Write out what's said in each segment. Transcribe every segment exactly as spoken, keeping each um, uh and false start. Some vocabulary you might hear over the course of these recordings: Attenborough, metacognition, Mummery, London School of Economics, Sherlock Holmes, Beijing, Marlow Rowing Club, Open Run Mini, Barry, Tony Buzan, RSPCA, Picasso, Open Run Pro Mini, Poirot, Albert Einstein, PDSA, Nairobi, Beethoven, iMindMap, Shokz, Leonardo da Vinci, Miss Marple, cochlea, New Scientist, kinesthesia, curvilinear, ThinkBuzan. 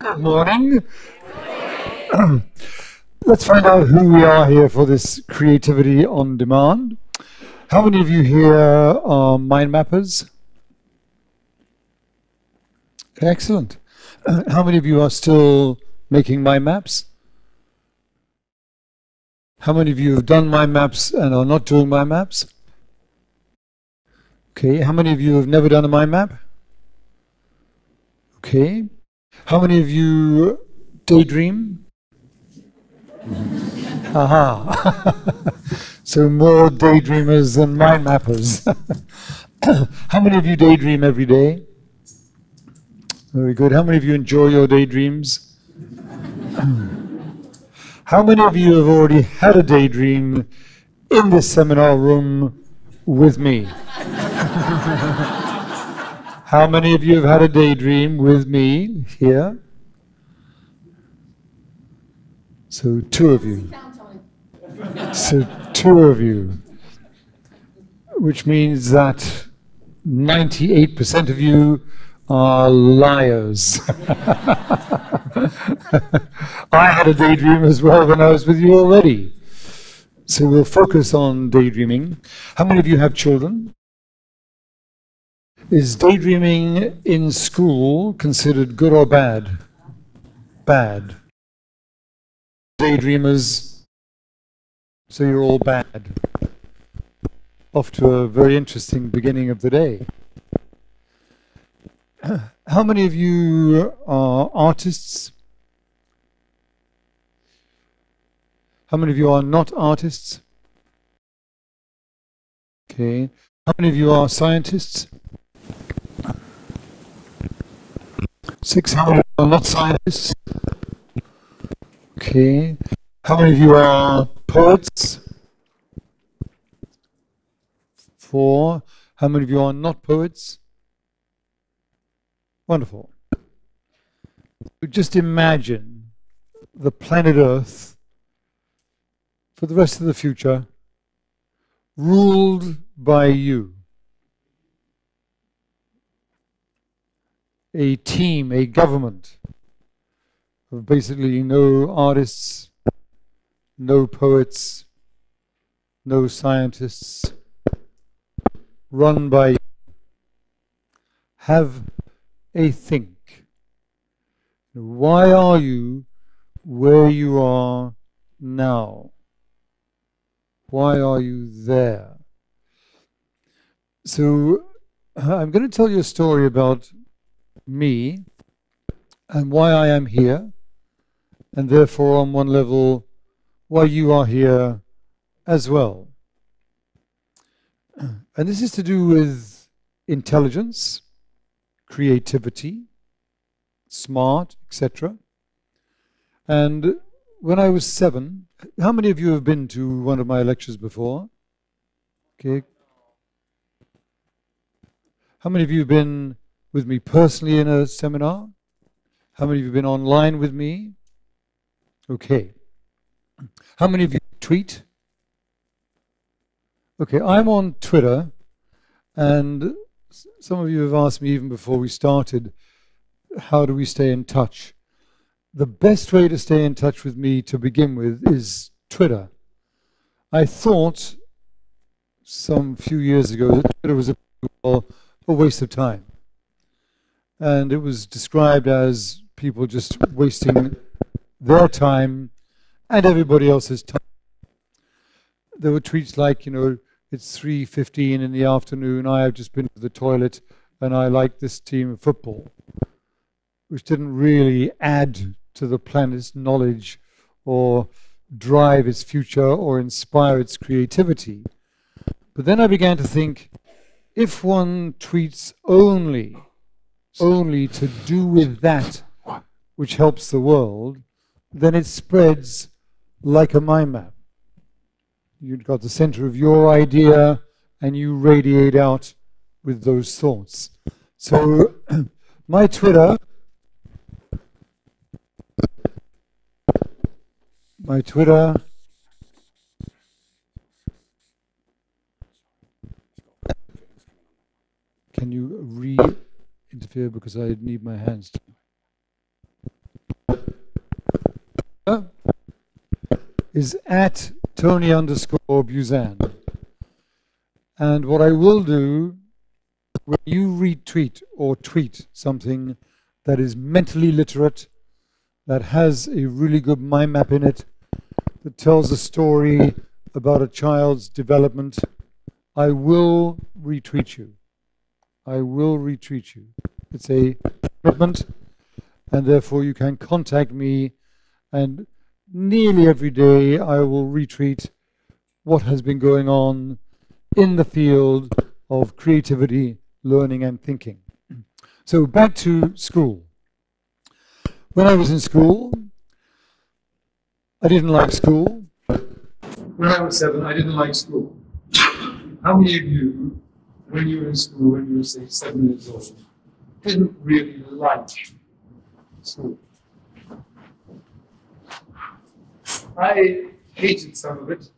Good morning. Let's find out who we are here for this Creativity on Demand. How many of you here are mind mappers? Excellent. How many of you are still making mind maps? How many of you have done mind maps and are not doing mind maps? Okay, how many of you have never done a mind map? Okay. How many of you daydream? Aha. So more daydreamers than mind mappers. How many of you daydream every day? Very good. How many of you enjoy your daydreams? How many of you have already had a daydream in this seminar room with me? How many of you have had a daydream with me here? So two of you. So two of you. Which means that ninety-eight percent of you are liars. I had a daydream as well when I was with you already. So we'll focus on daydreaming. How many of you have children? Is daydreaming in school considered good or bad? Bad. Daydreamers, so you're all bad. Off to a very interesting beginning of the day. How many of you are artists? How many of you are not artists? Okay. How many of you are scientists? Six. How many are not scientists? Okay. How many of you are poets? Four. How many of you are not poets? Wonderful. Just imagine the planet Earth for the rest of the future ruled by you. A team, a government of basically no artists, no poets, no scientists, run by you. Have a think. Why are you where you are now? Why are you there? So I'm going to tell you a story about me and why I am here, and therefore on one level why you are here as well. And this is to do with intelligence, creativity, smart, et cetera. And when I was seven, how many of you have been to one of my lectures before? Okay. How many of you have been with me personally in a seminar? How many of you have been online with me? Okay. How many of you tweet? Okay, I'm on Twitter, and some of you have asked me even before we started, how do we stay in touch? The best way to stay in touch with me to begin with is Twitter. I thought some few years ago that Twitter was a, a waste of time. And it was described as people just wasting their time and everybody else's time. There were tweets like, you know, it's three fifteen in the afternoon, I have just been to the toilet, and I like this team of football, which didn't really add to the planet's knowledge or drive its future or inspire its creativity. But then I began to think, if one tweets only only to do with that which helps the world, then it spreads like a mind map. You've got the center of your idea and you radiate out with those thoughts. So my Twitter, my Twitter can you re- interfere because I need my hands to. is at Tony underscore Buzan. And what I will do, when you retweet or tweet something that is mentally literate, that has a really good mind map in it, that tells a story about a child's development, I will retweet you. I will retweet you. It's a commitment, and therefore you can contact me, and nearly every day I will retweet what has been going on in the field of creativity, learning and thinking. So back to school. When I was in school, I didn't like school. When I was seven, I didn't like school. How many of you, when you were in school, when you were, say, seven years old, didn't really like school? I hated some of it,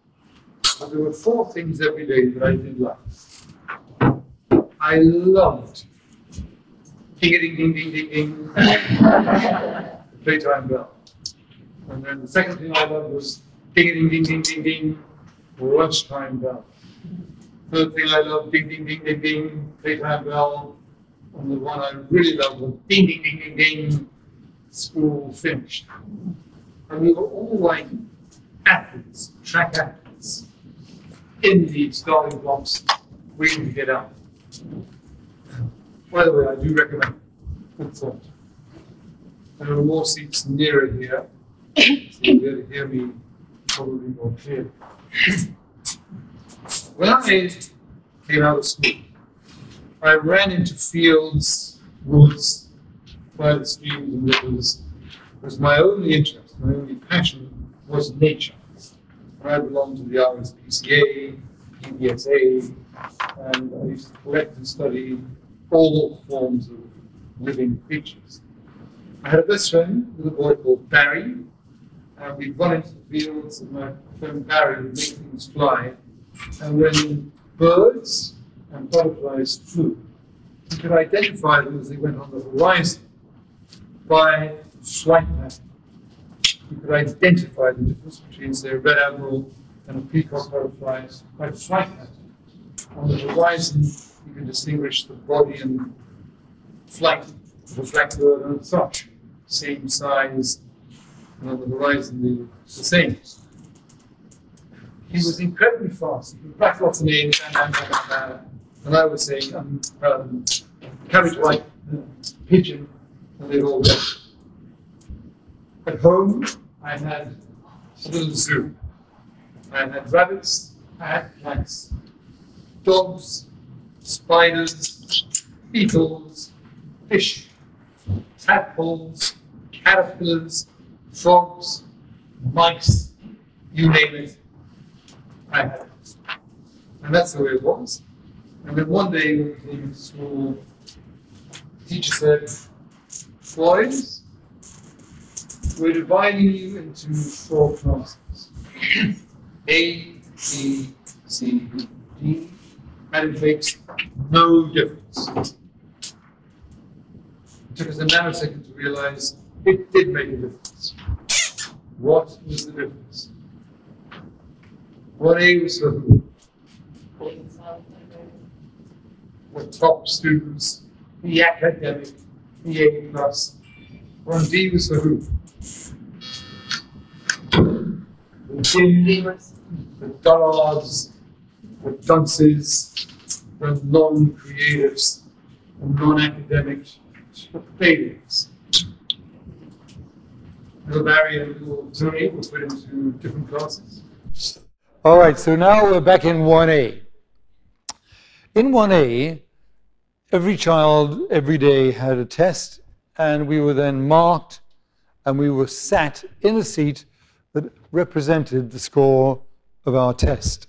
but there were four things every day that I did like. I loved ding-a-ding-ding-ding-ding-ding, the playtime bell. And then the second thing I loved was ding-a-ding-ding-ding-ding-ding, lunchtime bell. Third thing I loved, ding-ding-ding-ding-ding, playtime bell. And the one I really loved was ding-ding-ding-ding-ding, school finished. And we were all like athletes, track athletes, in the starting blocks, waiting to get out. By the way, I do recommend good thought. There are more seats nearer here, so you'll be able to hear me probably more clearly. When I came out of school, I ran into fields, woods, quiet streams and rivers. It was my only interest, my only passion was nature. I belonged to the R S P C A, P D S A, and I used to collect and study all forms of living creatures. I had a best friend with a boy called Barry, and we'd run into the fields, and my friend Barry would make things fly. And when birds and butterflies flew, you could identify them as they went on the horizon by flight pattern. You could identify the difference between, say, a red admiral and a peacock butterfly by flight pattern. On the horizon, you can distinguish the body and flight of a blackbird and such. Same size, and on the horizon, they're the same. He was incredibly fast. He would rattle off the name, and I would say, um, um, carriage white, pigeon, and they'd all go. At home, I had a little zoo. I had rabbits, I had cats, dogs, spiders, beetles, fish, tadpoles, caterpillars, frogs, mice, you name it. I had it. And that's the way it was. And then one day when we came to school, the teacher said, boys, we're dividing you into four classes. A, B, C, D, and it makes no difference. It took us a nanosecond to realize it did make a difference. What was the difference? What A was for who? The top students, the academic, the A plus. What D was for who? The dimmies, the dullards, the dunces, the non-creatives, the non-academic, the failures. Little Barry and little Tony were put into different classes. All right, so now we're back in one A. In one A, every child, every day had a test, and we were then marked, and we were sat in a seat that represented the score of our test.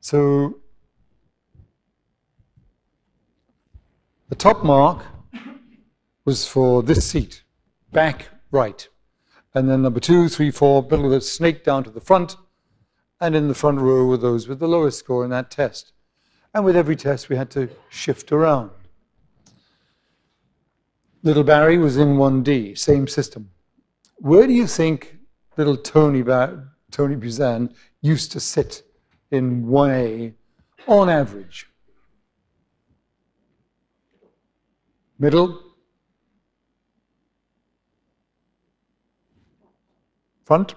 So the top mark was for this seat, back right. And then number two, three, four, middle of the snake down to the front, and in the front row were those with the lowest score in that test. And with every test, we had to shift around. Little Barry was in one D, same system. Where do you think little Tony, ba Tony Buzan used to sit in one A on average. Middle. Front.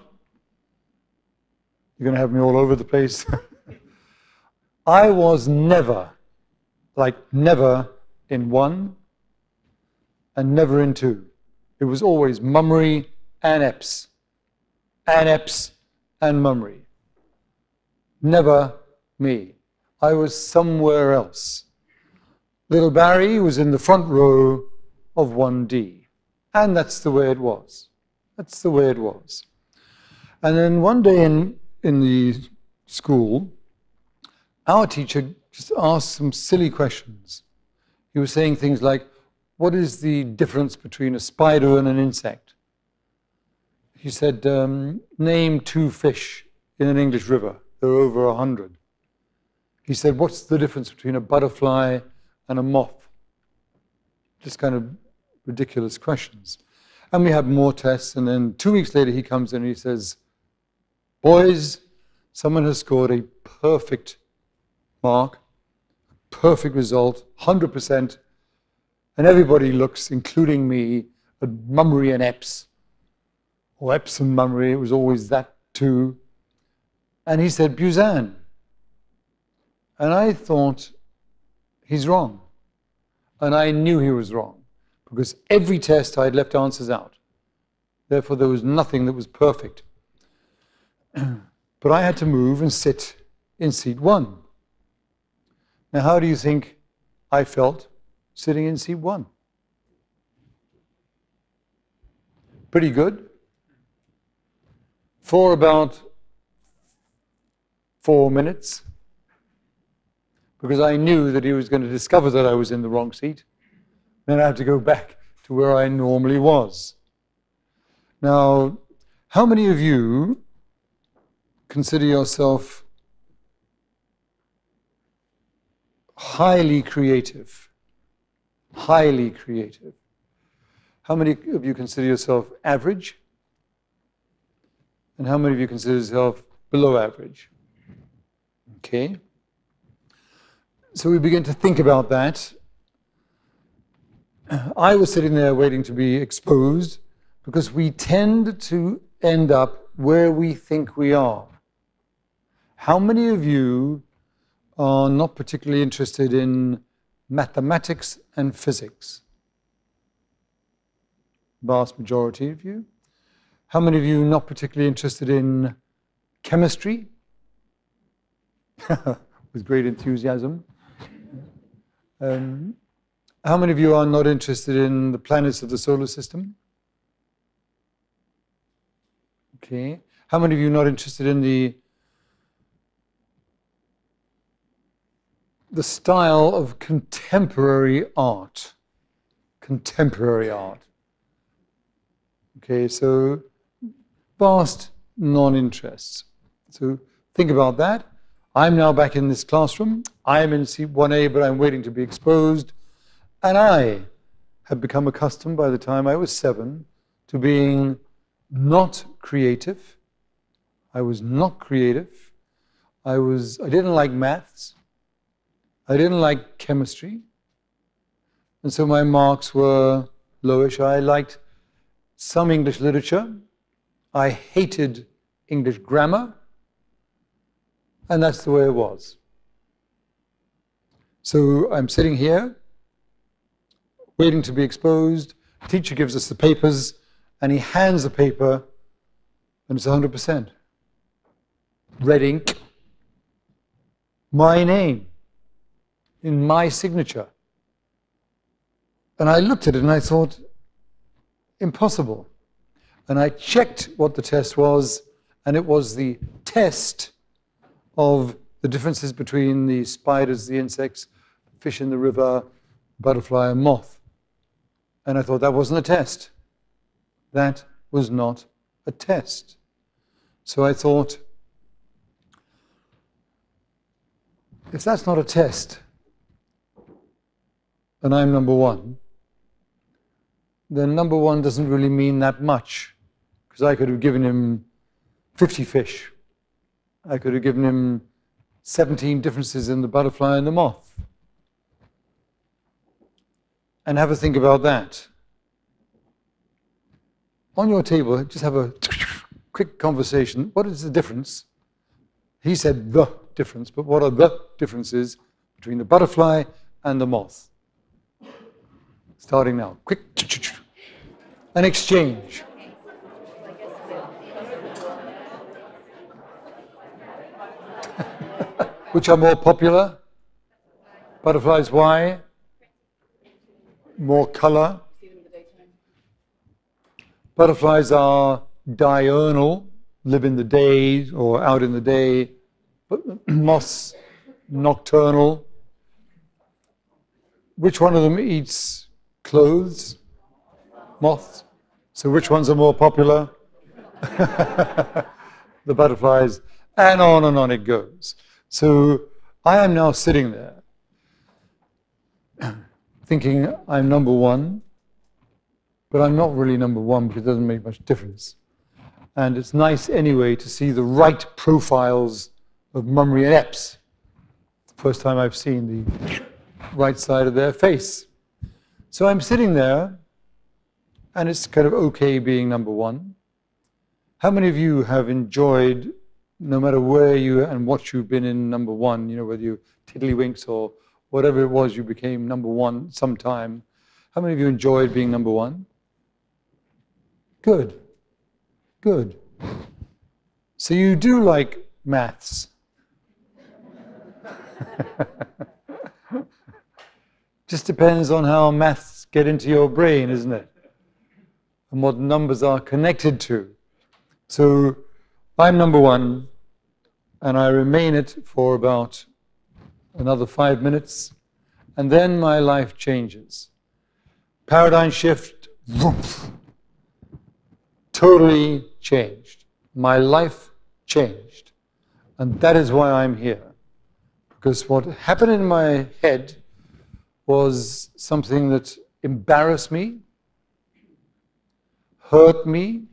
You're going to have me all over the place. I was never, like never in one and never in two. It was always Mummery and Epps, and Epps and Mummery. Never me. I was somewhere else. Little Barry was in the front row of one D. And that's the way it was. That's the way it was. And then one day in, in the school, our teacher just asked some silly questions. He was saying things like, what is the difference between a spider and an insect? He said, um, name two fish in an English river. There are over a hundred. He said, what's the difference between a butterfly and a moth? Just kind of ridiculous questions. And we had more tests, and then two weeks later he comes in and he says, boys, someone has scored a perfect mark, perfect result, one hundred percent, and everybody looks, including me, at Mummery and Epps, or Epps and Mummery, it was always that two. And he said, Buzan. And I thought, he's wrong. And I knew he was wrong, because every test I had left answers out. Therefore, there was nothing that was perfect. But I had to move and sit in seat one. Now, how do you think I felt sitting in seat one? Pretty good. For about four minutes, because I knew that he was going to discover that I was in the wrong seat. Then I had to go back to where I normally was. Now, how many of you consider yourself highly creative? Highly creative. How many of you consider yourself average? And how many of you consider yourself below average? Okay. So we begin to think about that. I was sitting there waiting to be exposed, because we tend to end up where we think we are. How many of you are not particularly interested in mathematics and physics? Vast majority of you. How many of you not particularly interested in chemistry? With great enthusiasm. Um, how many of you are not interested in the planets of the solar system? Okay. How many of you are not interested in the, the style of contemporary art? Contemporary art. Okay, so vast non-interests. So think about that. I'm now back in this classroom. I'm in seat one A, but I'm waiting to be exposed. And I had become accustomed by the time I was seven to being not creative. I was not creative. I was, I didn't like maths. I didn't like chemistry. And so my marks were lowish. I liked some English literature. I hated English grammar, and that's the way it was. So I'm sitting here, waiting to be exposed. The teacher gives us the papers, and he hands the paper, and it's one hundred percent. Red ink, my name, in my signature. And I looked at it, and I thought, impossible. And I checked what the test was, and it was the test of the differences between the spiders, the insects, fish in the river, butterfly and moth. And I thought, that wasn't a test. That was not a test. So I thought, if that's not a test, and I'm number one, then number one doesn't really mean that much. Because I could have given him fifty fish. I could have given him seventeen differences in the butterfly and the moth. And have a think about that. On your table, just have a quick conversation. What is the difference? He said the difference, but what are the differences between the butterfly and the moth? Starting now, quick, an exchange. Which are more popular? Butterflies, why? More color. Butterflies are diurnal, live in the day or out in the day, but moths, nocturnal. Which one of them eats clothes? Moths. So which ones are more popular? The butterflies, and on and on it goes. So I am now sitting there thinking I'm number one, but I'm not really number one because it doesn't make much difference. And it's nice anyway to see the right profiles of Mummery and Epps. It's the first time I've seen the right side of their face. So I'm sitting there, and it's kind of okay being number one. How many of you have enjoyed, no matter where you and what you've been in, number one, you know, whether you tiddlywinks or whatever it was, you became number one sometime. How many of you enjoyed being number one? Good. Good. So you do like maths. Just depends on how maths get into your brain, isn't it? And what numbers are connected to. So I'm number one, and I remain it for about another five minutes, and then my life changes. Paradigm shift, woof, totally changed. My life changed, and that is why I'm here. Because what happened in my head was something that embarrassed me, hurt me,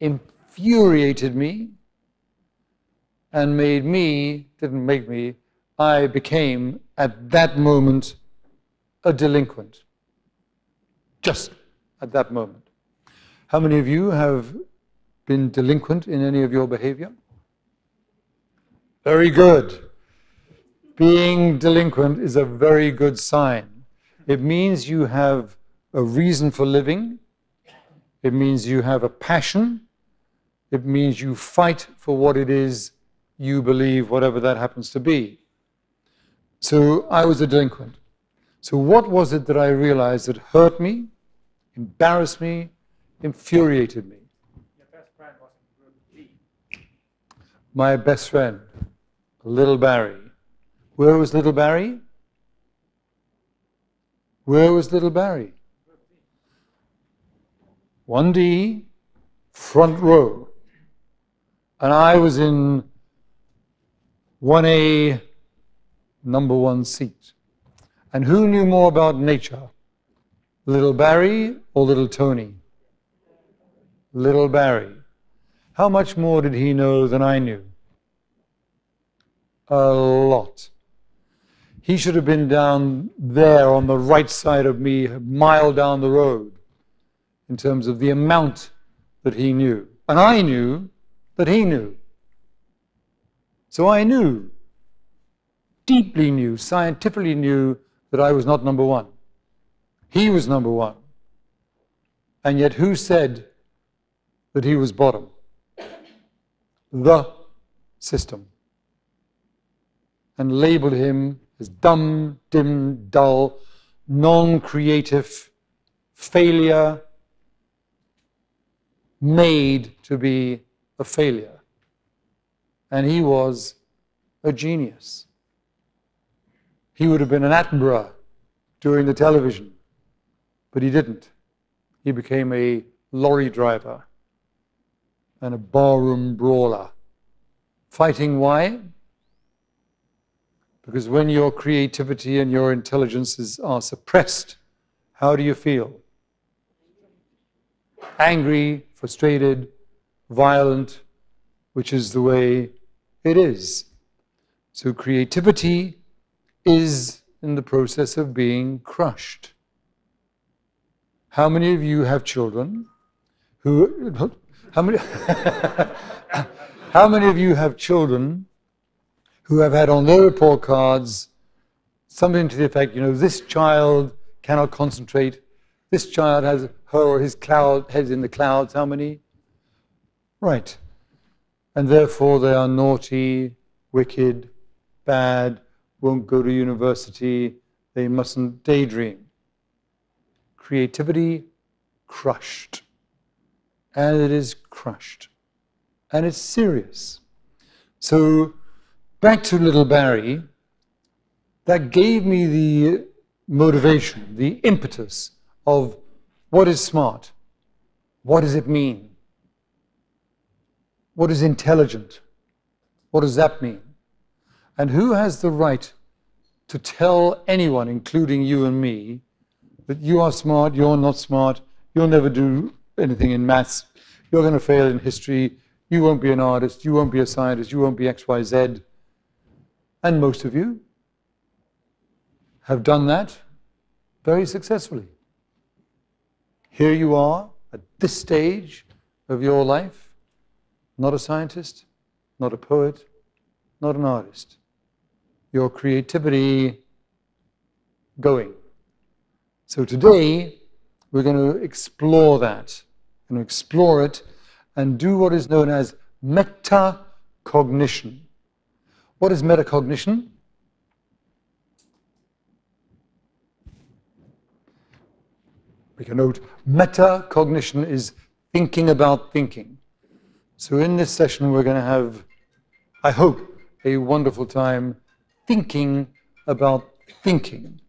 infuriated me, and made me, didn't make me, I became, at that moment, a delinquent. Just at that moment. How many of you have been delinquent in any of your behavior? Very good. Being delinquent is a very good sign. It means you have a reason for living. It means you have a passion. It means you fight for what it is you believe, whatever that happens to be. So I was a delinquent. So what was it that I realized that hurt me, embarrassed me, infuriated me? Your best friend was in group D. My best friend, little Barry. Where was little Barry? Where was little Barry? one D, front row. And I was in one A, number one seat. And who knew more about nature? Little Barry or little Tony? Little Barry. How much more did he know than I knew? A lot. He should have been down there on the right side of me, a mile down the road, in terms of the amount that he knew. And I knew that he knew. So I knew, deeply knew, scientifically knew that I was not number one. He was number one. And yet who said that he was bottom? The system. And labeled him as dumb, dim, dull, non-creative, failure, made to be a failure. And he was a genius. He would have been an Attenborough doing the television, but he didn't. He became a lorry driver and a barroom brawler. Fighting why? Because when your creativity and your intelligences are suppressed, how do you feel? Angry, frustrated, violent, which is the way it is. So creativity is in the process of being crushed. How many of you have children who, how many, how many of you have children who have had on their report cards something to the effect, you know, this child cannot concentrate, this child has her or his cloud, heads in the clouds, how many? Right. And therefore they are naughty, wicked, bad, won't go to university, they mustn't daydream. Creativity crushed. And it is crushed. And it's serious. So back to little Barry, that gave me the motivation, the impetus of what is smart? What does it mean? What is intelligent? What does that mean? And who has the right to tell anyone, including you and me, that you are smart, you're not smart, you'll never do anything in maths, you're going to fail in history, you won't be an artist, you won't be a scientist, you won't be X, Y, Z. And most of you have done that very successfully. Here you are, at this stage of your life, not a scientist, not a poet, not an artist. Your creativity going. So today, we're going to explore that, and explore it, and do what is known as metacognition. What is metacognition? Make a note, metacognition is thinking about thinking. So in this session, we're going to have, I hope, a wonderful time thinking about thinking.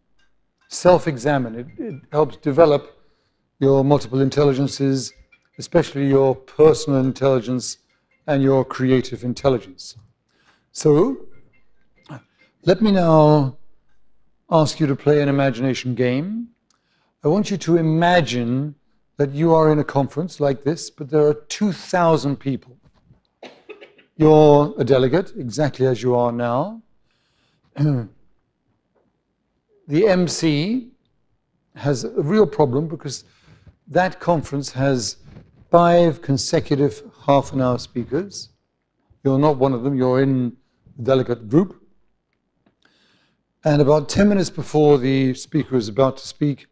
Self-examine. It, it helps develop your multiple intelligences, especially your personal intelligence and your creative intelligence. So let me now ask you to play an imagination game. I want you to imagine that you are in a conference like this, but there are two thousand people. You're a delegate, exactly as you are now. The M C has a real problem because that conference has five consecutive half-an-hour speakers. You're not one of them, you're in the delegate group. And about ten minutes before the speaker is about to speak,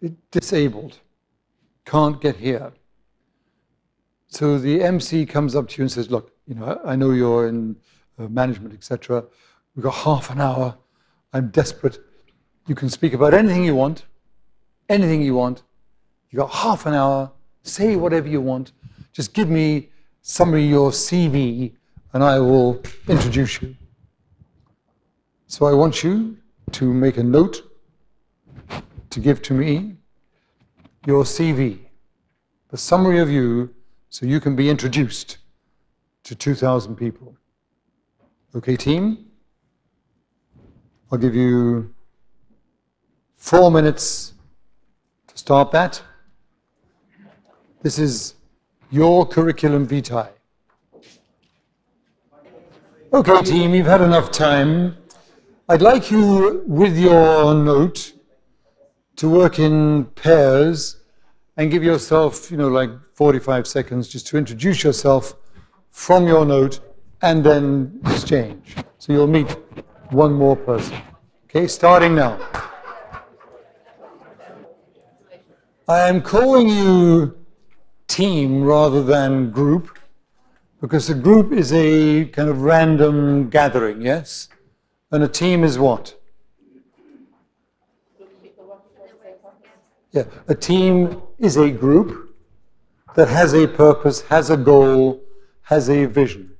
it's disabled, can't get here. So the M C comes up to you and says, look, you know, I know you're in uh, management, et cetera. We've got half an hour. I'm desperate. You can speak about anything you want, anything you want. You've got half an hour. Say whatever you want. Just give me summary of your C V, and I will introduce you. So I want you to make a note to give to me your C V, the summary of you, so you can be introduced to two thousand people. Okay, team? I'll give you four minutes to start that. This is your curriculum vitae. Okay, team, you've had enough time. I'd like you, with your note, to work in pairs and give yourself, you know, like forty-five seconds just to introduce yourself from your note and then exchange. So you'll meet one more person. Okay, starting now. I am calling you team rather than group because a group is a kind of random gathering, yes? And a team is what? Yeah, a team is a group that has a purpose, has a goal, has a vision.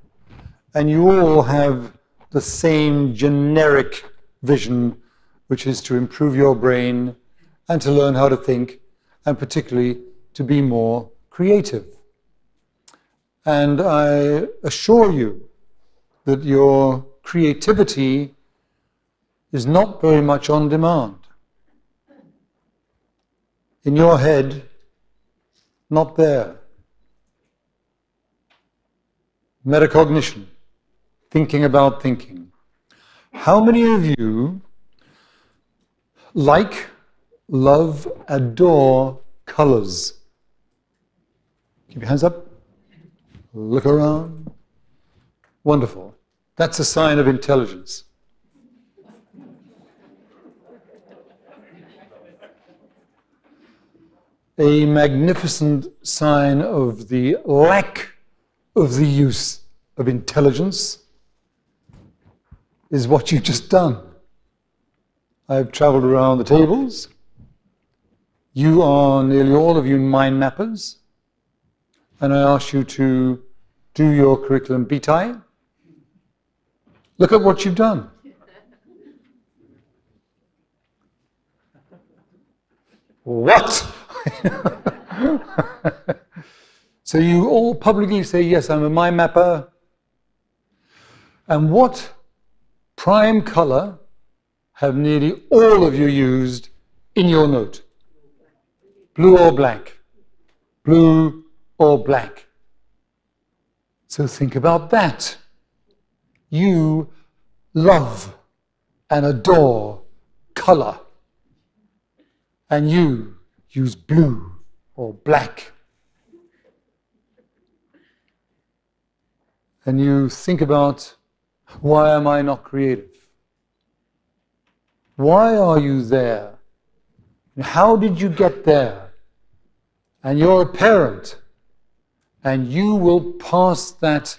And you all have the same generic vision, which is to improve your brain and to learn how to think, and particularly to be more creative. And I assure you that your creativity is not very much on demand. In your head, not there. metacognition, thinking about thinking. How many of you like, love, adore colors? Keep your hands up. Look around. Wonderful. That's a sign of intelligence. A magnificent sign of the lack of the use of intelligence is what you've just done. I've traveled around the tables. You are, nearly all of you, mind mappers. And I ask you to do your curriculum vitae. Look at what you've done. What? So you all publicly say, yes, I'm a mind mapper. And what prime color have nearly all of you used in your note? Blue or black? Blue or black? So think about that. You love and adore color. And you use blue or black. And you think about, why am I not creative? Why are you there? And how did you get there? And you're a parent. And you will pass that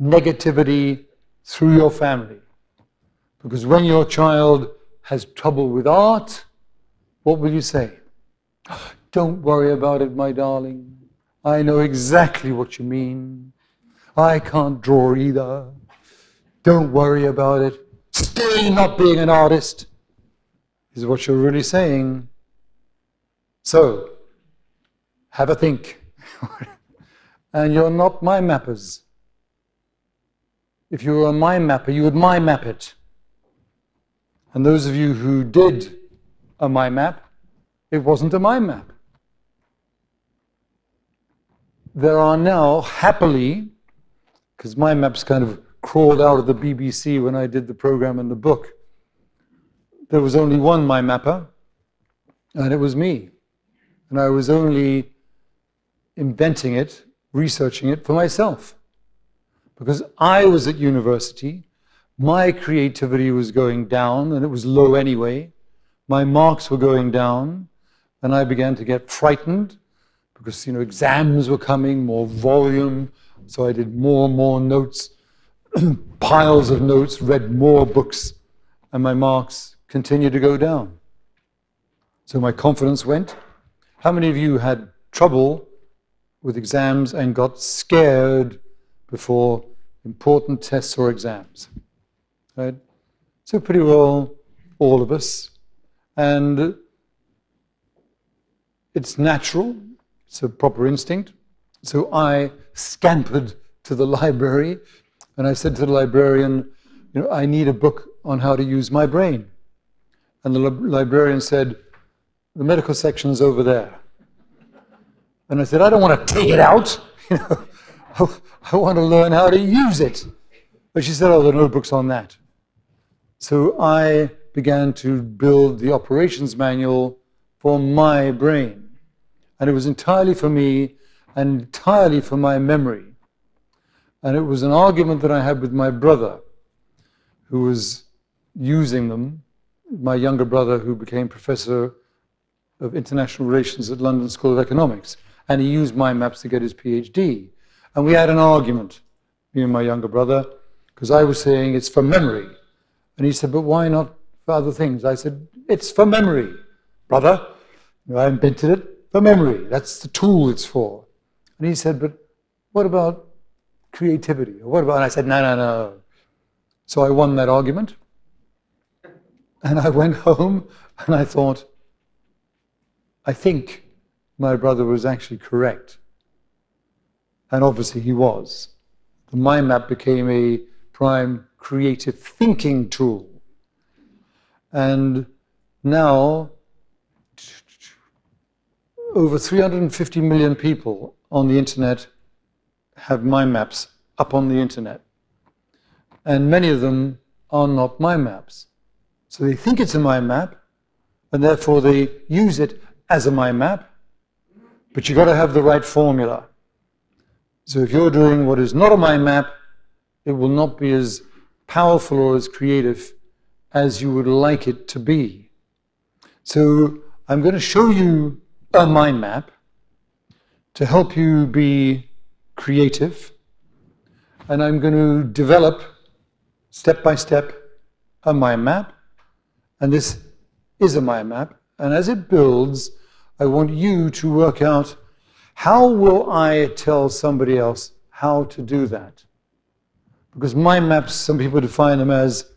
negativity through your family. Because when your child has trouble with art, what will you say? Don't worry about it, my darling. I know exactly what you mean. I can't draw either. Don't worry about it. Still not being an artist is what you're really saying. So, have a think. And you're not mind mappers. If you were a mind mapper, you would mind map it. And those of you who did a mind map, it wasn't a mind map. There are now, happily, because mind maps kind of crawled out of the B B C when I did the program and the book, there was only one mind mapper, and it was me. And I was only inventing it, researching it for myself. Because I was at university, my creativity was going down, and it was low anyway. My marks were going down, and I began to get frightened because, you know, exams were coming, more volume, so I did more and more notes, piles of notes, read more books, and my marks continued to go down. So my confidence went. How many of you had trouble with exams and got scared before important tests or exams, right? So pretty well all of us. And it's natural, it's a proper instinct. So I scampered to the library and I said to the librarian, you know, I need a book on how to use my brain. And the librarian said, the medical section is over there. And I said, I don't want to take it out, you know. I want to learn how to use it. But she said, oh, there are no books on that. So I began to build the operations manual for my brain. And it was entirely for me and entirely for my memory. And it was an argument that I had with my brother, who was using them, my younger brother, who became Professor of International Relations at London School of Economics. And he used mind maps to get his PhD. And we had an argument, me and my younger brother, because I was saying it's for memory. And he said, but why not for other things? I said, it's for memory, brother. I invented it for memory. That's the tool it's for. And he said, but what about creativity? Or what about, and I said, no, no, no. So I won that argument. And I went home and I thought, I think my brother was actually correct. And obviously he was. The mind map became a prime creative thinking tool. And now, over three hundred fifty million people on the internet have mind maps up on the internet. And many of them are not mind maps. So they think it's a mind map, and therefore they use it as a mind map, but you've got to have the right formula. So if you're doing what is not a mind map, it will not be as powerful or as creative as you would like it to be. So I'm going to show you a mind map to help you be creative, and I'm going to develop step by step a mind map, and this is a mind map, and as it builds, I want you to work out, how will I tell somebody else how to do that? Because mind maps, some people define them as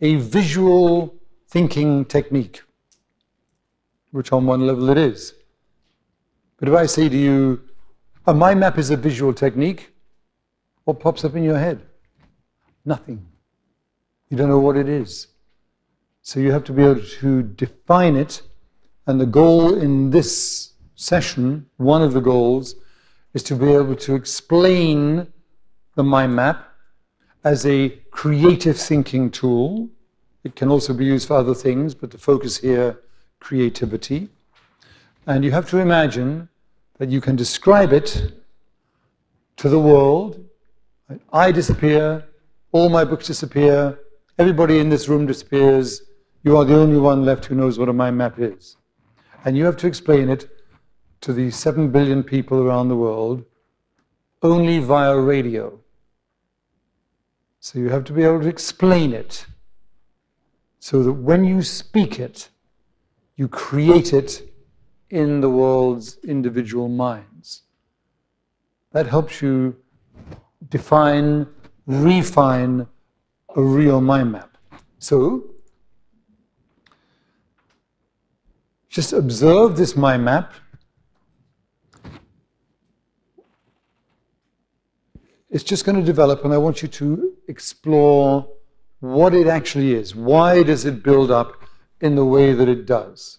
a visual thinking technique, which on one level it is. But if I say to you, a mind map is a visual technique, what pops up in your head? Nothing. You don't know what it is. So you have to be able to define it, and the goal in this session, one of the goals, is to be able to explain the mind map as a creative thinking tool. It can also be used for other things, but the focus here, creativity. And you have to imagine that you can describe it to the world. I disappear, all my books disappear, everybody in this room disappears, you are the only one left who knows what a mind map is. And you have to explain it to the seven billion people around the world only via radio. So you have to be able to explain it so that when you speak it, you create it in the world's individual minds. That helps you define, refine a real mind map. So, just observe this mind map. It's just going to develop, and I want you to explore what it actually is. Why does it build up in the way that it does?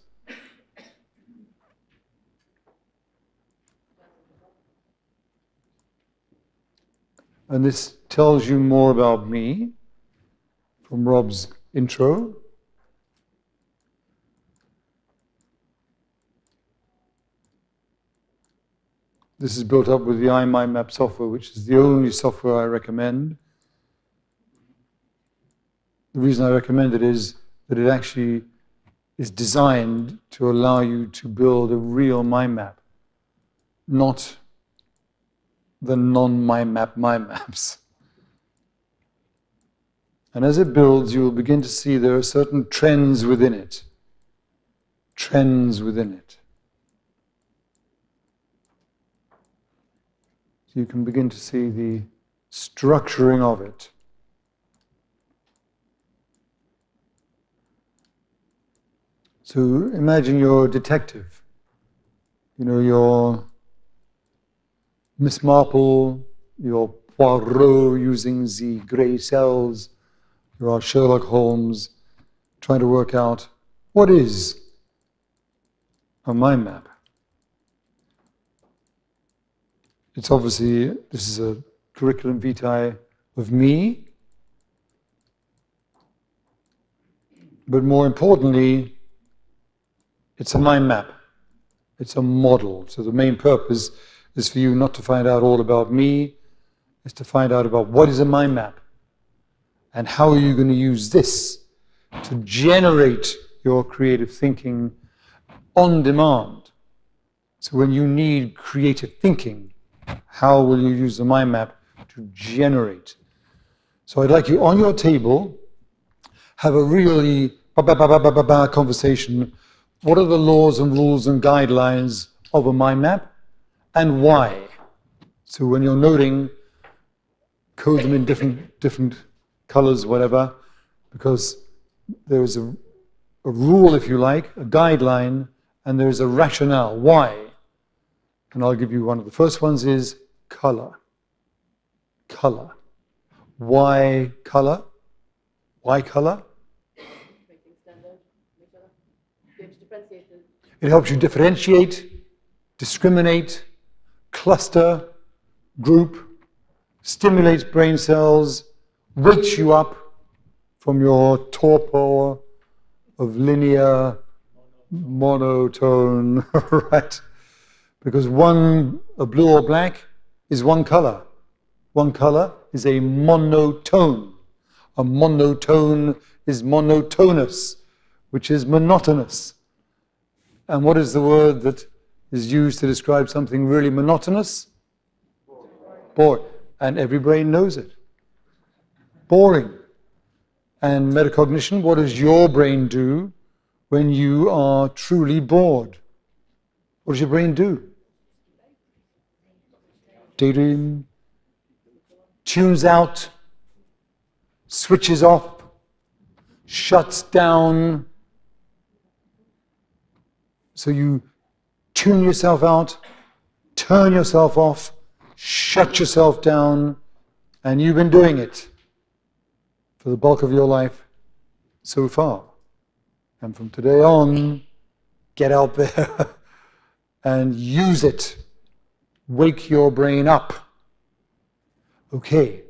And this tells you more about me from Rob's intro. This is built up with the iMindMap software, which is the only software I recommend. The reason I recommend it is that it actually is designed to allow you to build a real mind map, not the non-mind map mind maps. And as it builds, you will begin to see there are certain trends within it. Trends within it. So you can begin to see the structuring of it. So imagine you're a detective. You know, you're Miss Marple, you're Poirot using the grey cells, you're Sherlock Holmes trying to work out what is a mind map. It's obviously, this is a curriculum vitae of me, but more importantly, it's a mind map. It's a model. So the main purpose is for you not to find out all about me, is to find out about what is a mind map, and how are you going to use this to generate your creative thinking on demand. So when you need creative thinking, how will you use the mind map to generate? So I'd like you on your table, have a really ba-ba-ba-ba-ba-ba conversation. What are the laws and rules and guidelines of a mind map, and why? So when you're noting, code them in different, different colors, whatever, because there is a, a rule, if you like, a guideline, and there is a rationale. Why? And I'll give you one of the first ones is color. Color. Why color? Why color? It helps you differentiate, discriminate, cluster, group, stimulates brain cells, wakes you up from your torpor of linear, monotone, right? Because one, a blue or black, is one color. One color is a monotone. A monotone is monotonous, which is monotonous. And what is the word that is used to describe something really monotonous? Boring. And every brain knows it. Boring. And metacognition, what does your brain do when you are truly bored? What does your brain do? Daydream. Tunes out. Switches off. Shuts down. So you tune yourself out, turn yourself off, shut yourself down, and you've been doing it for the bulk of your life so far. And from today on, get out there and use it. Wake your brain up. Okay,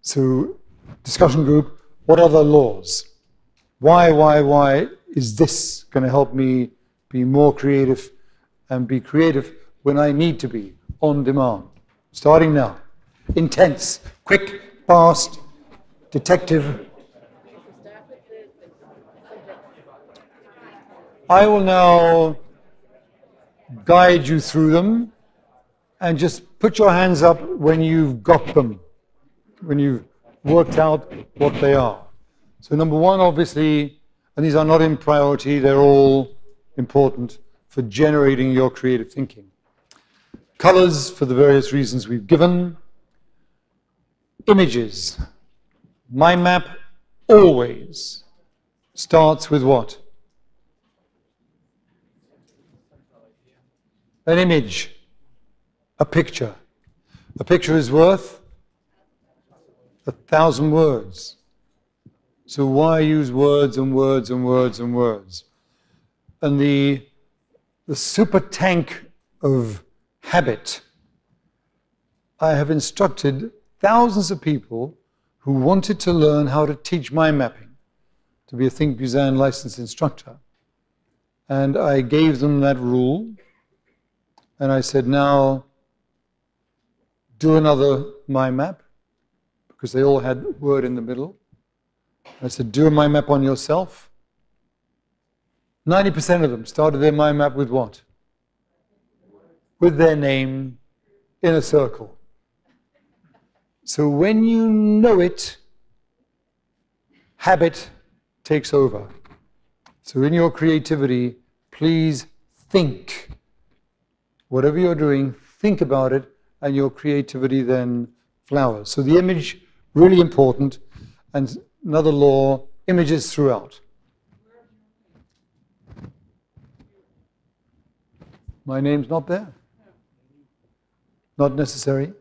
so discussion group, what other laws? Why, why, why is this going to help me be more creative and be creative when I need to be, on demand? Starting now. Intense, quick, fast, detective. I will now guide you through them, and just put your hands up when you've got them, when you've worked out what they are. So number one, obviously, and these are not in priority, they're all important for generating your creative thinking. Colors, for the various reasons we've given. Images. My map always starts with what? An image. A picture. A picture is worth a thousand words. So why use words and words and words and words? And the, the super tank of habit. I have instructed thousands of people who wanted to learn how to teach mind mapping, to be a ThinkBuzan licensed instructor. And I gave them that rule. And I said, now do another mind map, because they all had word in the middle. And I said, do a mind map on yourself. ninety percent of them started their mind map with what? With their name in a circle. So when you know it, habit takes over. So in your creativity, please think. Whatever you're doing, think about it, and your creativity then flowers. So the image, really important, and another law, images throughout. My name's not there. Not necessary,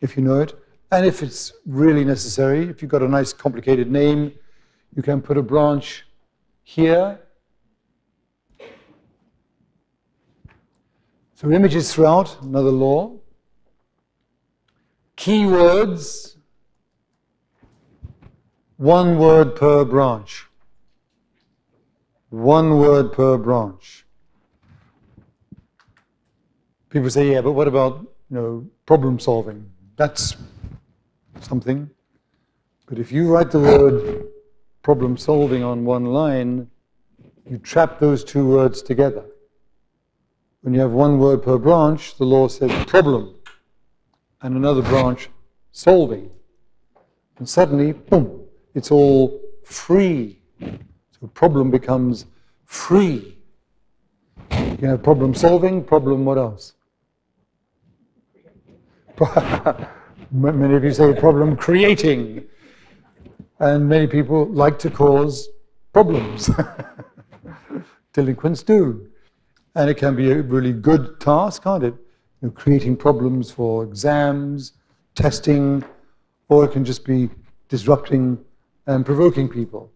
if you know it. And if it's really necessary, if you've got a nice complicated name, you can put a branch here. So images throughout, another law. Keywords, one word per branch. One word per branch. People say, yeah, but what about, you know, problem solving? That's something. But if you write the word problem solving on one line, you trap those two words together. When you have one word per branch, the law says problem, and another branch solving. And suddenly, boom, it's all free. So problem becomes free. You can have problem solving, problem what else? Many of you say problem creating. And many people like to cause problems. Delinquents do. And it can be a really good task, can't it? You know, creating problems for exams, testing, or it can just be disrupting and provoking people.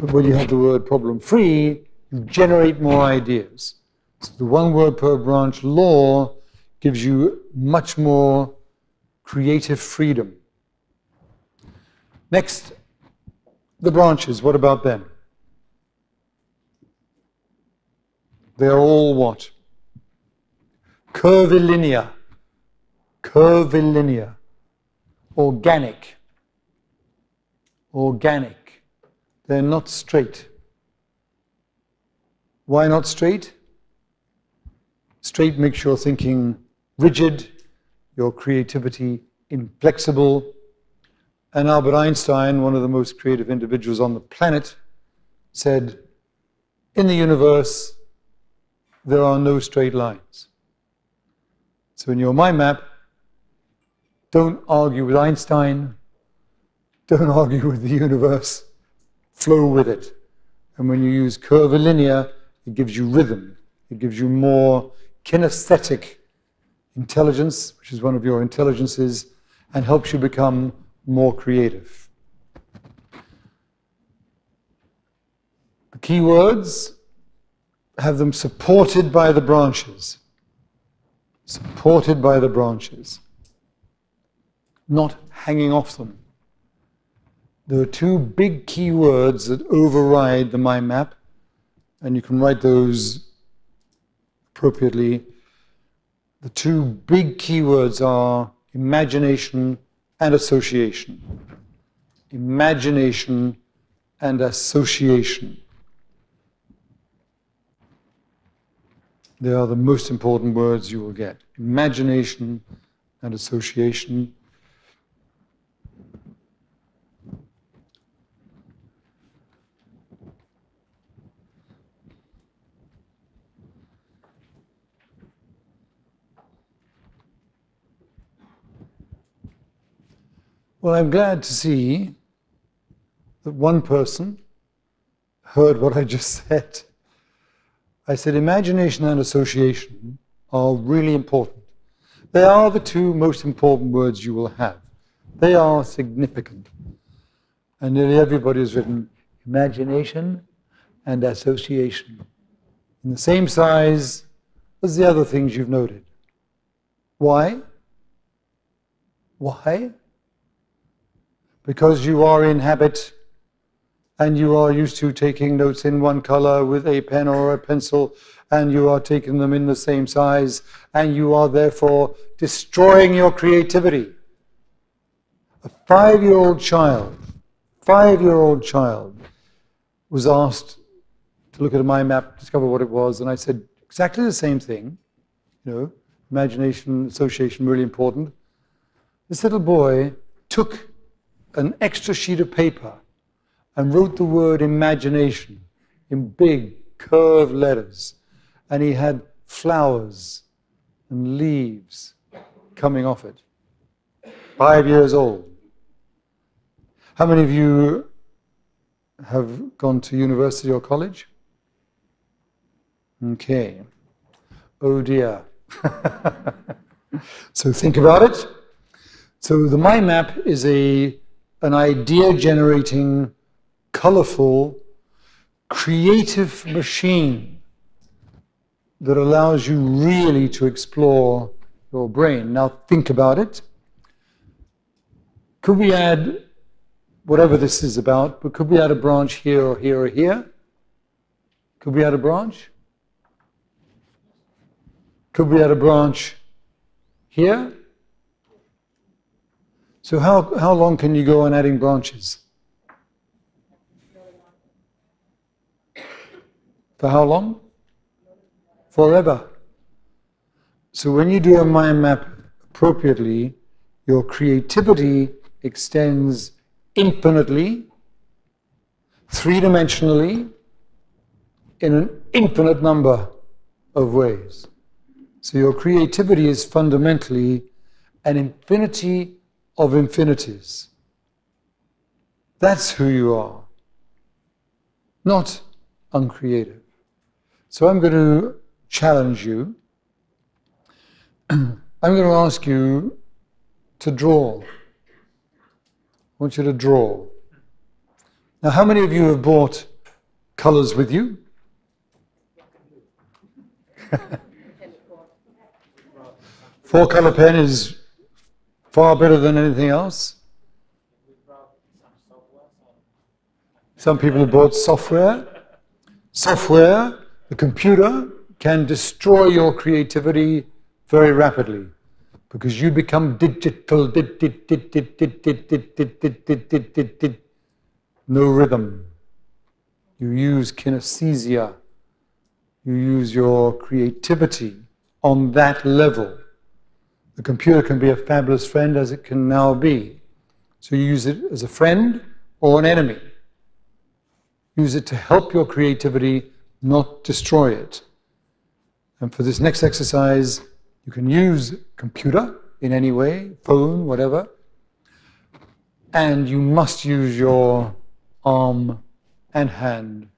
But when you have the word problem-free, you generate more ideas. So the one word per branch law gives you much more creative freedom. Next, the branches. What about them? They are all what? Curvilinear. Curvilinear. Organic. Organic. They're not straight. Why not straight? Straight makes your thinking rigid, your creativity inflexible. And Albert Einstein, one of the most creative individuals on the planet, said, in the universe, there are no straight lines. So in your mind map, don't argue with Einstein, don't argue with the universe, flow with it. And when you use curvilinear, it gives you rhythm, it gives you more kinesthetic intelligence, which is one of your intelligences, and helps you become more creative. The key words, have them supported by the branches. Supported by the branches. Not hanging off them. There are two big key words that override the mind map, and you can write those appropriately. The two big key words are imagination and association. Imagination and association. They are the most important words you will get. Imagination and association. Well, I'm glad to see that one person heard what I just said. I said imagination and association are really important. They are the two most important words you will have. They are significant. And nearly everybody has written imagination and association in the same size as the other things you've noted. Why? Why? Because you are in habit and you are used to taking notes in one color with a pen or a pencil, and you are taking them in the same size, and you are therefore destroying your creativity. A five-year-old child, five-year-old child was asked to look at a mind map, discover what it was, and I said exactly the same thing. You know, imagination, association, really important. This little boy took an extra sheet of paper and wrote the word imagination in big curved letters, and he had flowers and leaves coming off it. Five years old. How many of you have gone to university or college? Okay. Oh dear. So think about it. So the mind map is a an idea-generating, colorful, creative machine that allows you really to explore your brain. Now think about it. Could we add, whatever this is about, but could we add a branch here or here or here? Could we add a branch? Could we add a branch here? So how, how long can you go on adding branches? For how long? Forever. So when you do a mind map appropriately, your creativity extends infinitely, three-dimensionally, in an infinite number of ways. So your creativity is fundamentally an infinity of infinities. That's who you are, not uncreative. So I'm going to challenge you. I'm going to ask you to draw. I want you to draw. Now, how many of you have brought colors with you? Four color pen is Far better than anything else. Some people have bought software. Software, the computer, can destroy your creativity very rapidly because you become digital, dit, dit, dit, dit, dit, dit, dit, dit, dit, dit, dit, dit, dit. No rhythm. You use kinesthesia. You use your creativity on that level. The computer can be a fabulous friend, as it can now be. So you use it as a friend or an enemy. Use it to help your creativity, not destroy it. And for this next exercise, you can use computer in any way, phone, whatever. And you must use your arm and hand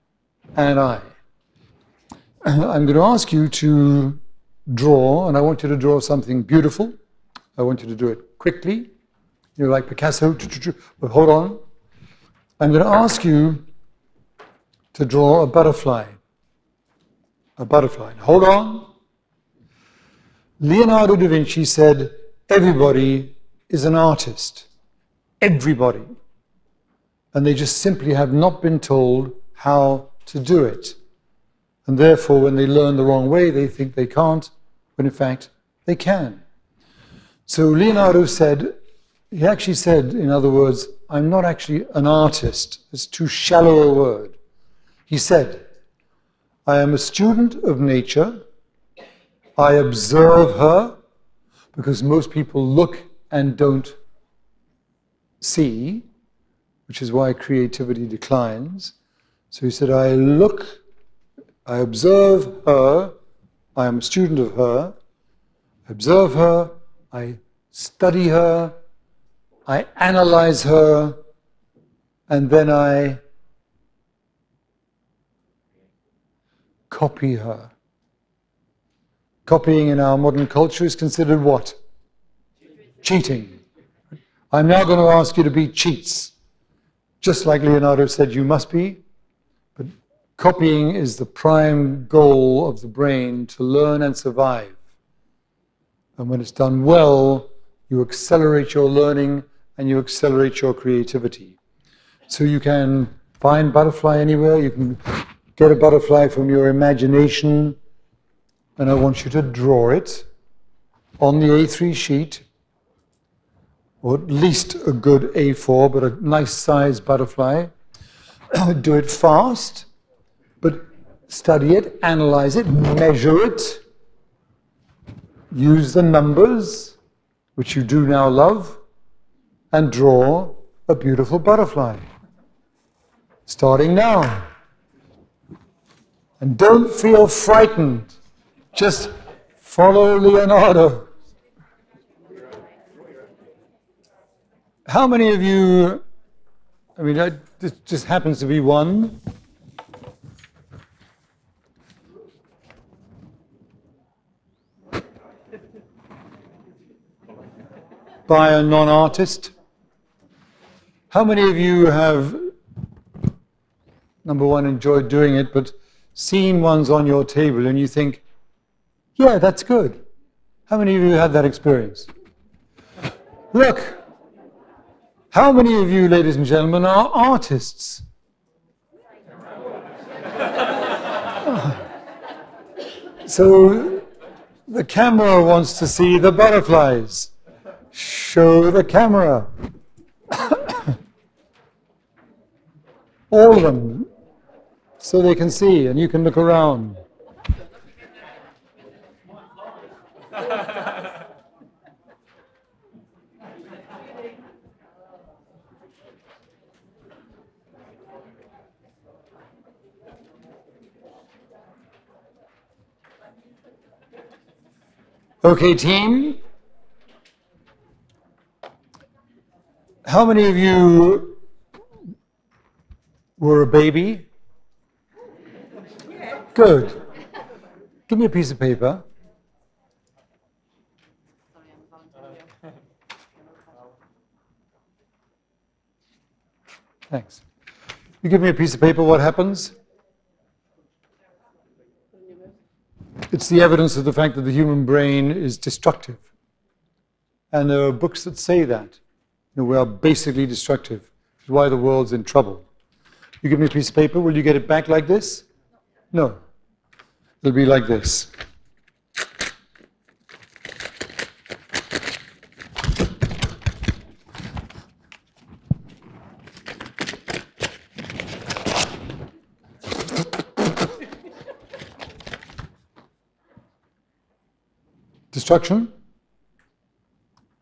and eye. I'm going to ask you to draw, and I want you to draw something beautiful. I want you to do it quickly, you know, like Picasso, but hold on. I'm going to ask you to draw a butterfly. A butterfly. Hold on. Leonardo da Vinci said, everybody is an artist. Everybody. And they just simply have not been told how to do it. And therefore, when they learn the wrong way, they think they can't, when in fact, they can. So Leonardo said, he actually said, in other words, I'm not actually an artist. It's too shallow a word. He said, I am a student of nature. I observe her, because most people look and don't see, which is why creativity declines. So he said, I look, I observe her, I am a student of her, I observe her, I study her, I analyze her, and then I copy her. Copying in our modern culture is considered what? Cheating. I'm now going to ask you to be cheats. Just like Leonardo said you must be, but copying is the prime goal of the brain to learn and survive. And when it's done well, you accelerate your learning and you accelerate your creativity. So you can find butterfly anywhere, you can get a butterfly from your imagination, and I want you to draw it on the A three sheet, or at least a good A four, but a nice sized butterfly. Do it fast, but study it, analyze it, measure it, use the numbers, which you do now love, and draw a beautiful butterfly. Starting now. And don't feel frightened. Just follow Leonardo. How many of you, I mean, I, this just happens to be one. By a non-artist. How many of you have, number one, enjoyed doing it, but seen ones on your table and you think, yeah, that's good. How many of you had that experience? Look. How many of you, ladies and gentlemen, are artists? Oh. So the camera wants to see the butterflies. Show the camera. All of them, so they can see and you can look around. Okay, team. How many of you were a baby? Good. Give me a piece of paper. Thanks. You give me a piece of paper, what happens? It's the evidence of the fact that the human brain is destructive. And there are books that say that. You know, we are basically destructive. Which is why the world's in trouble. You give me a piece of paper, will you get it back like this? No. It'll be like this. Destruction?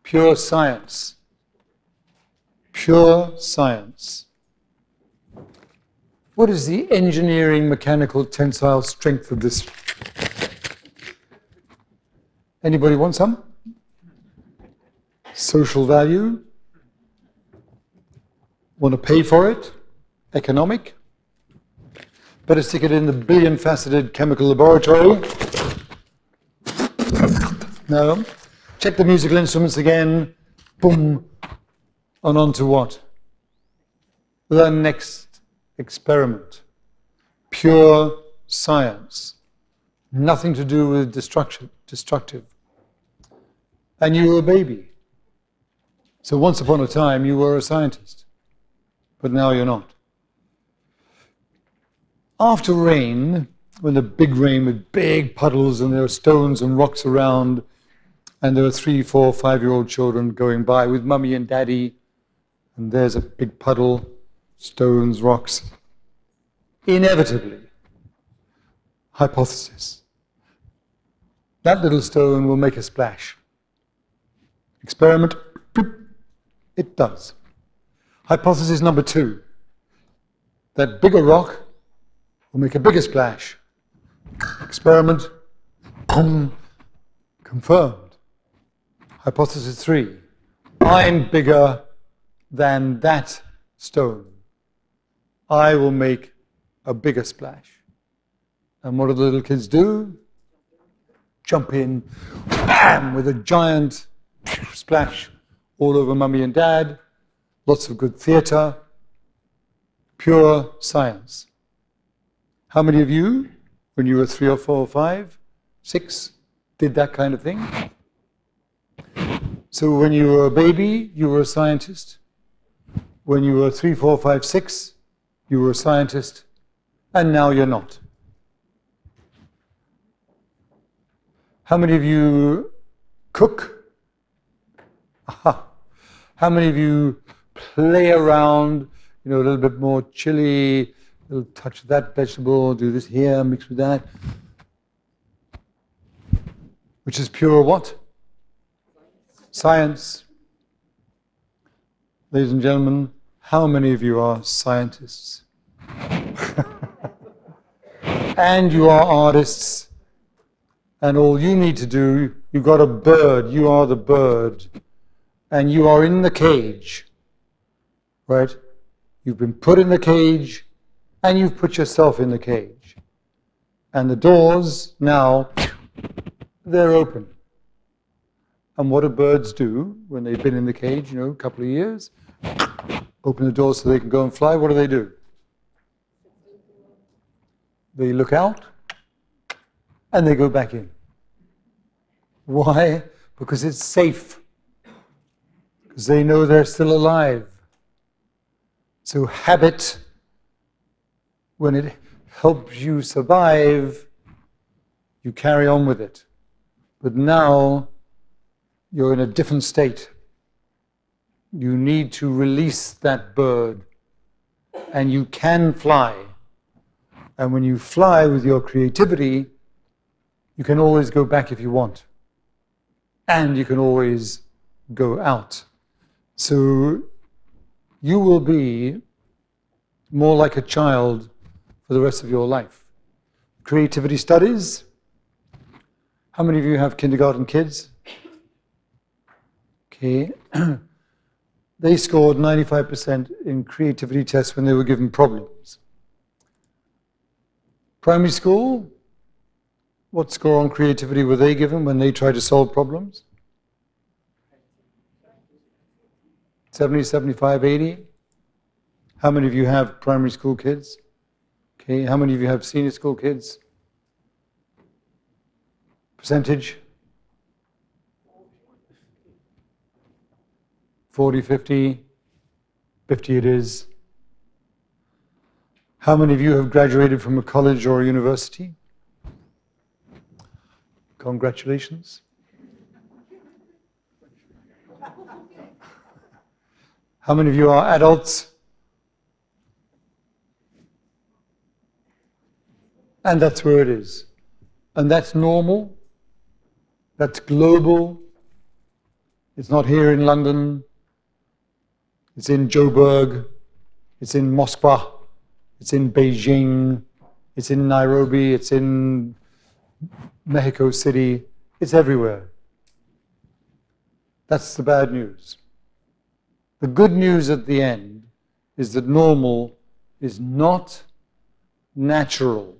Pure science. Pure science. What is the engineering mechanical tensile strength of this? Anybody want some? Social value? Want to pay for it? Economic? Better stick it in the billion-faceted chemical laboratory. No. Check the musical instruments again. Boom. And on to what? The next experiment. Pure science. Nothing to do with destruction, destructive. And you were a baby. So once upon a time you were a scientist. But now you're not. After rain, when the big rain with big puddles and there are stones and rocks around, and there are three, four, five-year-old children going by with mummy and daddy, and there's a big puddle, stones, rocks. Inevitably, hypothesis. That little stone will make a splash. Experiment, it does. Hypothesis number two. That bigger rock will make a bigger splash. Experiment, confirmed. Hypothesis three. I'm bigger than that stone. I will make a bigger splash. And what do the little kids do? Jump in, bam, with a giant splash all over mummy and dad. Lots of good theater. Pure science. How many of you, when you were three or four or five, six, did that kind of thing? So when you were a baby, you were a scientist. When you were three, four, five, six, you were a scientist, and now you're not. How many of you cook? Aha. How many of you play around, you know, a little bit more chili, little touch that vegetable, do this here, mix with that. Which is pure what? Science. Ladies and gentlemen, how many of you are scientists? And you are artists. And all you need to do, you've got a bird, you are the bird. And you are in the cage, right? You've been put in the cage, and you've put yourself in the cage. And the doors now, they're open. And what do birds do when they've been in the cage, you know, a couple of years? Open the door so they can go and fly. What do they do? They look out, and they go back in. Why? Because it's safe. Because they know they're still alive. So habit, when it helps you survive, you carry on with it. But now, you're in a different state. You need to release that bird. And you can fly. And when you fly with your creativity, you can always go back if you want. And you can always go out. So you will be more like a child for the rest of your life. Creativity studies. How many of you have kindergarten kids? Okay. They scored ninety-five percent in creativity tests when they were given problems. Primary school, what score on creativity were they given when they tried to solve problems? seventy, seventy-five, eighty? How many of you have primary school kids? Okay, how many of you have senior school kids? Percentage? forty, fifty, fifty it is. How many of you have graduated from a college or a university? Congratulations. How many of you are adults? And that's where it is. And that's normal. That's global. It's not here in London. It's in Joburg. It's in Moscow. It's in Beijing. It's in Nairobi. It's in Mexico City. It's everywhere. That's the bad news. The good news at the end is that normal is not natural.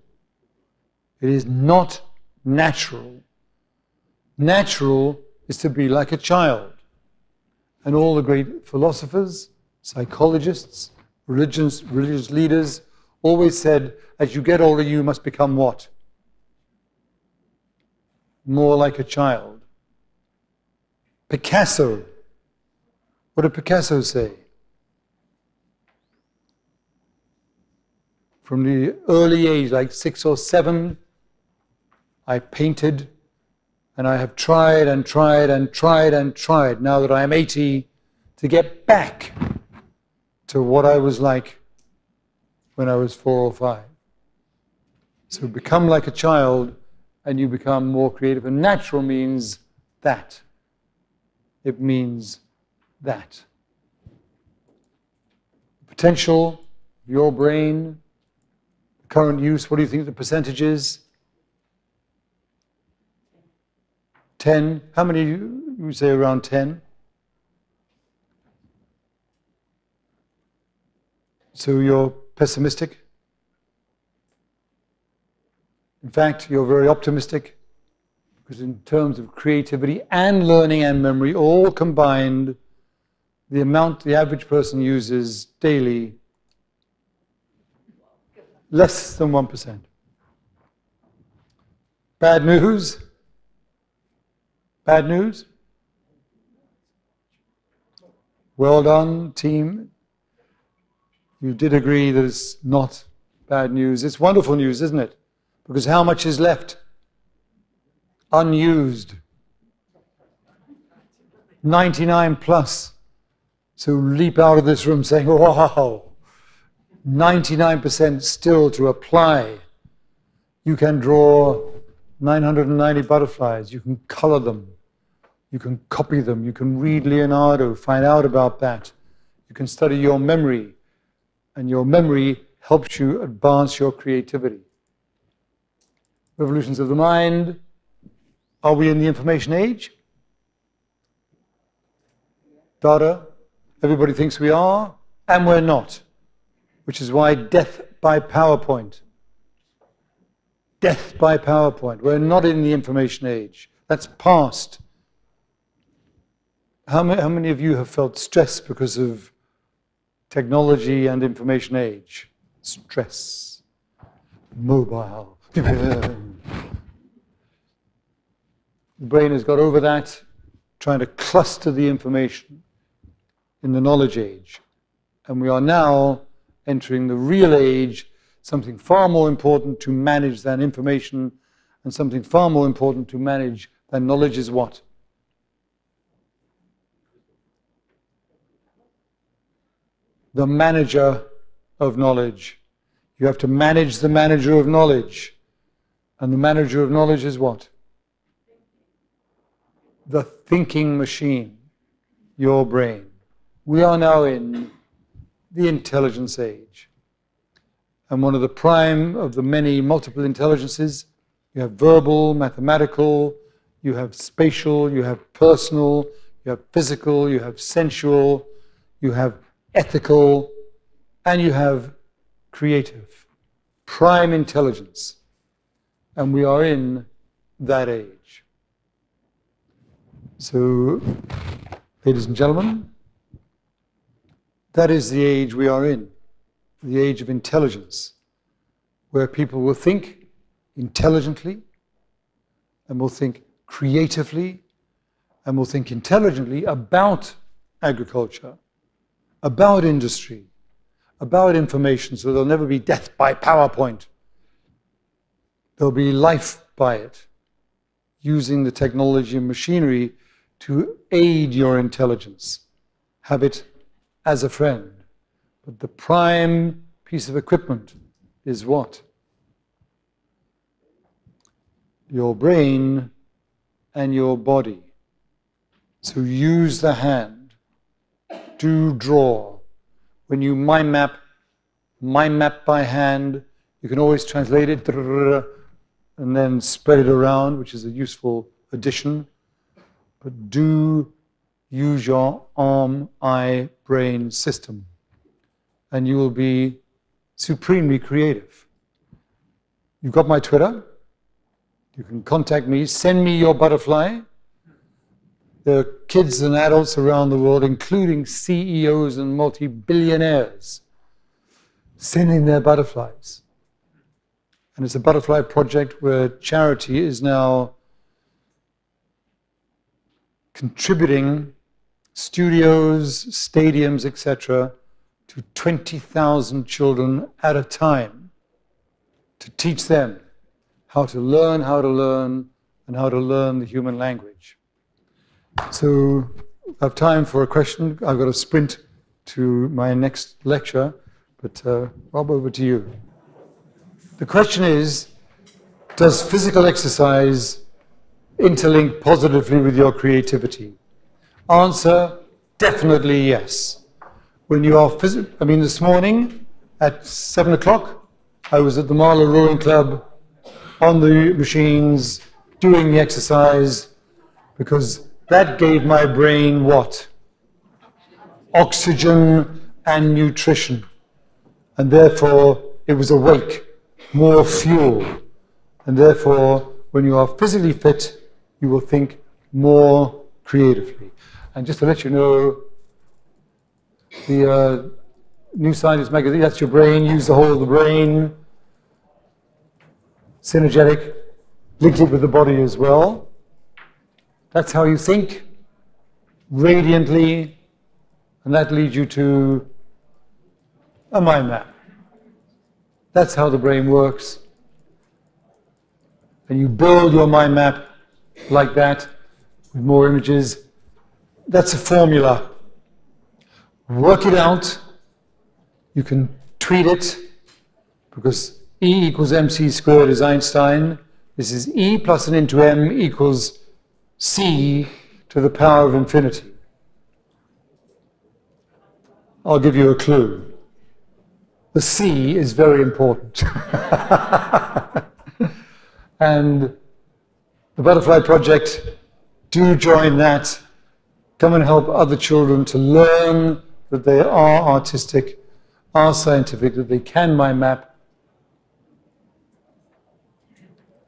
It is not natural. Natural is to be like a child. And all the great philosophers, psychologists, religious, religious leaders always said, as you get older, you must become what? More like a child. Picasso. What did Picasso say? From the early age, like six or seven, I painted, and I have tried and tried and tried and tried, now that I am eighty, to get back to what I was like when I was four or five. So become like a child, and you become more creative. And natural means that. It means that. The potential of your brain, the current use, what do you think the percentage is? ten. How many of you, you say around ten? So you're pessimistic? In fact, you're very optimistic, because in terms of creativity and learning and memory, all combined, the amount the average person uses daily, less than one percent. Bad news? Bad news? Well done, team. You did agree that it's not bad news. It's wonderful news, isn't it? Because how much is left? Unused. ninety-nine plus. So leap out of this room saying, wow, ninety-nine percent still to apply. You can draw nine hundred ninety butterflies. You can color them. You can copy them. You can read Leonardo, find out about that. You can study your memory. And your memory helps you advance your creativity. Revolutions of the mind. Are we in the information age? Data. Everybody thinks we are, and we're not. Which is why death by PowerPoint. Death by PowerPoint. We're not in the information age. That's past. How many, how many of you have felt stress because of technology and information age? Stress. Mobile. The brain has got over that, trying to cluster the information in the knowledge age. And we are now entering the real age, something far more important to manage than information, and something far more important to manage than knowledge is what? The manager of knowledge. You have to manage the manager of knowledge. And the manager of knowledge is what? The thinking machine, your brain. We are now in the intelligence age. And one of the prime of the many multiple intelligences, you have verbal, mathematical, you have spatial, you have personal, you have physical, you have sensual, you have ethical, and you have creative. Prime intelligence. And we are in that age. So, ladies and gentlemen, that is the age we are in, the age of intelligence, where people will think intelligently, and will think creatively, and will think intelligently about agriculture, about industry, about information, so there'll never be death by PowerPoint. There'll be life by it, using the technology and machinery to aid your intelligence. Have it as a friend. But the prime piece of equipment is what? Your brain and your body. So use the hand. Do draw. When you mind map, mind map by hand, you can always translate it and then spread it around, which is a useful addition. But do use your arm, eye, brain system, and you will be supremely creative. You've got my Twitter. You can contact me. Send me your butterfly. There are kids and adults around the world, including C E Os and multi-billionaires, sending their butterflies. And it's a butterfly project where charity is now contributing studios, stadiums, et cetera, to twenty thousand children at a time to teach them how to learn, how to learn, and how to learn the human language. So I have time for a question. I've got to sprint to my next lecture, but uh, Rob, over to you. The question is, does physical exercise interlink positively with your creativity? Answer, definitely yes. When you are phys- I mean, this morning at seven o'clock, I was at the Marlow Rowing Club on the machines doing the exercise because that gave my brain what? Oxygen and nutrition. And therefore, it was awake, more fuel. And therefore, when you are physically fit, you will think more creatively. And just to let you know, the uh, New Scientist magazine, that's your brain, use the whole of the brain, synergetic, linked it with the body as well. That's how you think, radiantly, and that leads you to a mind map. That's how the brain works. And you build your mind map like that, with more images. That's a formula. Work it out. You can tweet it, because E equals mc squared is Einstein. This is E plus an into m equals c to the power of infinity. I'll give you a clue. The c is very important. And the Butterfly Project, do join that. Come and help other children to learn that they are artistic, are scientific, that they can mind map.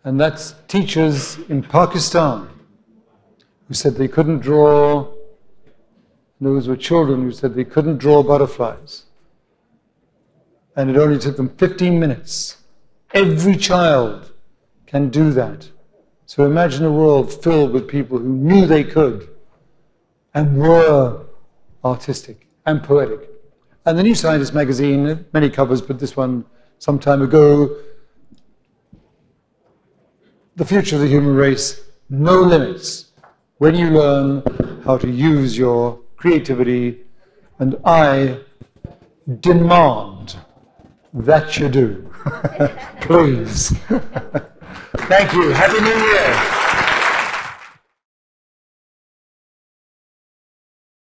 And that's teachers in Pakistan who said they couldn't draw, those were children who said they couldn't draw butterflies. And it only took them fifteen minutes. Every child can do that. So imagine a world filled with people who knew they could and were artistic and poetic. And the New Scientist magazine, many covers, but this one some time ago, the future of the human race, no limits. When you learn how to use your creativity, and I demand that you do, please. Thank you. Happy New Year.